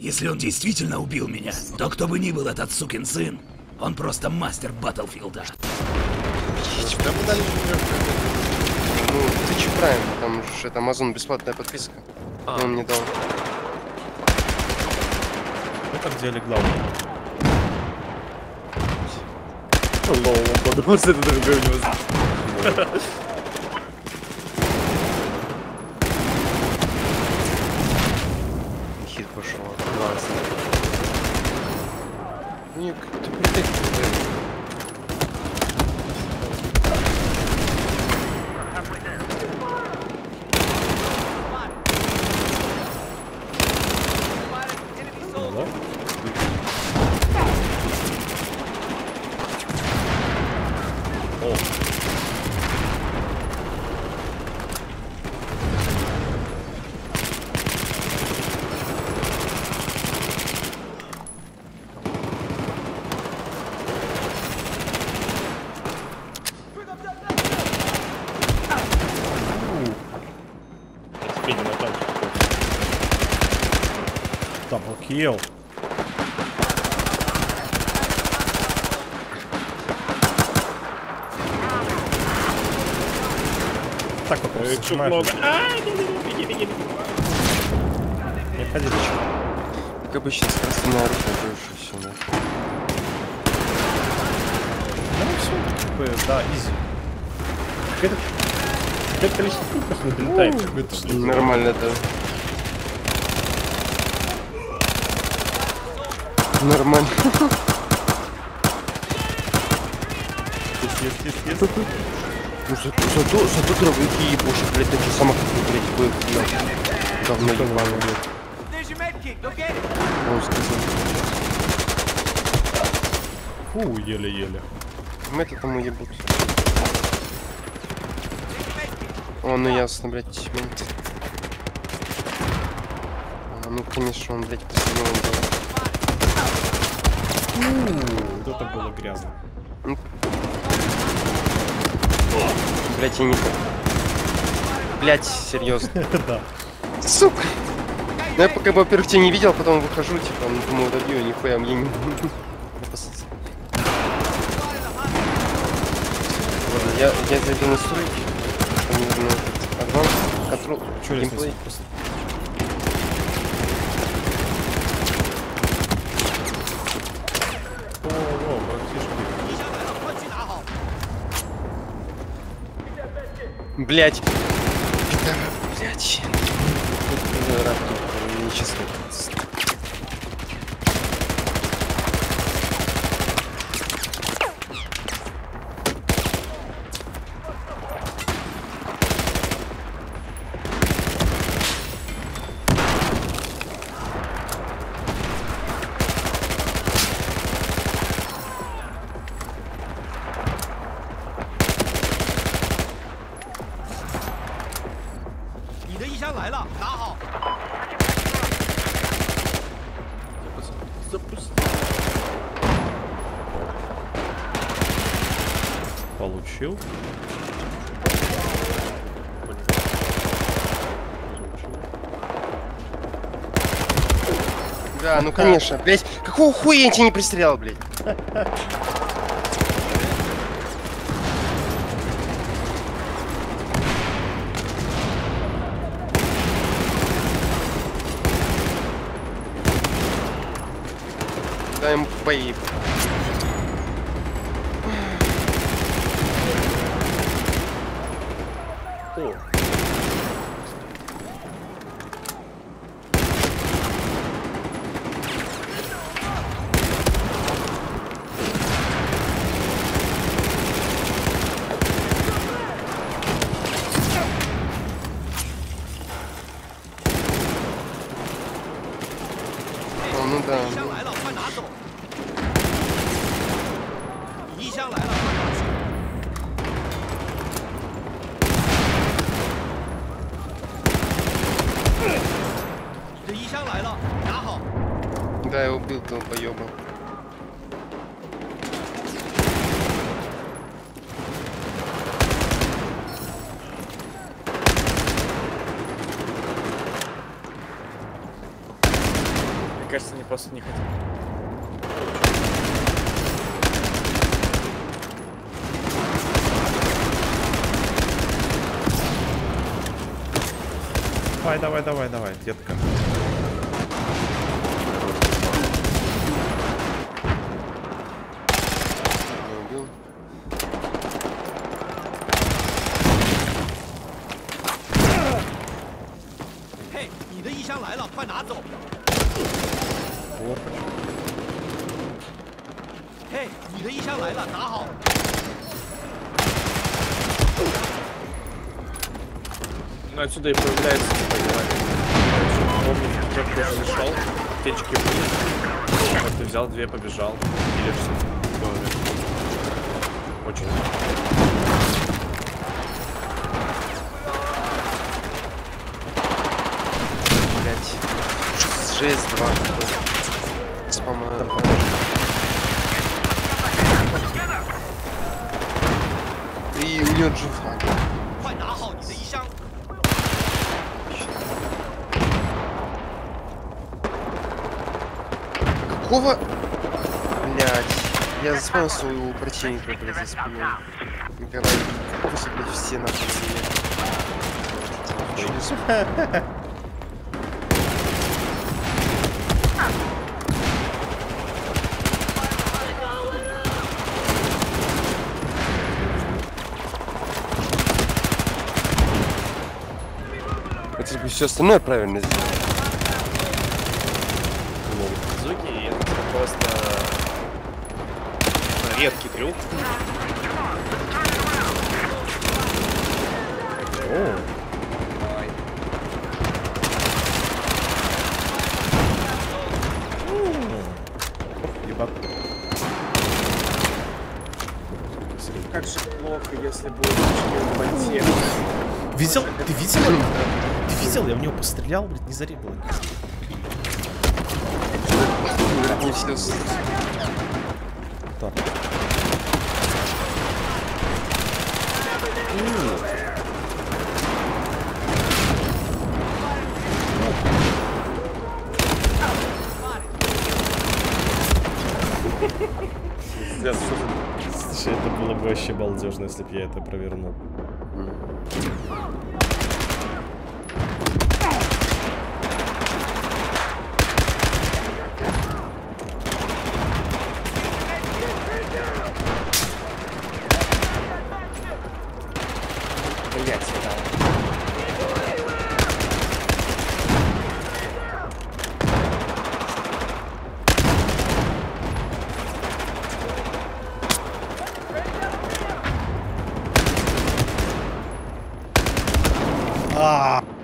Если он действительно убил меня, то кто бы ни был этот сукин сын, он просто мастер Баттлфилда. Там дали четвёрку. Ну, ты че правильно, там же это Amazon бесплатная подписка. Он мне дал. Это в деле главное. Лоу, он подумал, что это другой у него. Хит пошел. Ник, ты притащил. Ел. Так вот, чуть много. Беги, беги, беги. Не ходи, ты чё? Как обычно, с красным оружием больше всего. Ну все, да, изи. Какое-то количество пунктов не долетает. Нормально, да. Нормально. Ну зато дровники ебоши, блядь, так же сама как-то, блядь, будет, блядь. Давно ебаный, блядь. Он сказал. Фу, еле-еле. Мы-то там уебут. О, ну ясно, блядь, момент. А, ну конечно, он, блядь, посадил, он был. Вот это было грязно. Блять, я не... Блять, серьезно. Да. Сука. Ну я пока, во-первых, тебя не видел, потом выхожу, типа, ну, думаю, добью, нихуя мне не... Я зайду на стройки. Мне нужно адванс, контрол, геймплей. Блять. Блять. Нечестно. Получил. Да, ну конечно, блять, какого хуя я тебя не пристрелял, блять? Дай ему поеб. Да, я убил долбоеба. Мне кажется, они просто не хотят. Давай, давай, давай, давай, детка. Ну отсюда и появляется, помнишь, как ты зашел, течки были, вот ты взял две, побежал, или все. Очень блять. 6-2. Спамаю. И у нее джифа. Какого? Блядь, я заспал своего противника, блядь, за спиной. Никогда не пусть, блядь, все наши семьи. Чё не сухо? Это бы все остальное правильно сделать. Редкий трюк. О. Давай. Ебать. Как же плохо, если будет ботинок. Видел? Ты видел? Ты видел? Я в него пострелял, блядь, не заребил. Так. Слушай, это было бы вообще балдежно, если бы я это провернул. Ah!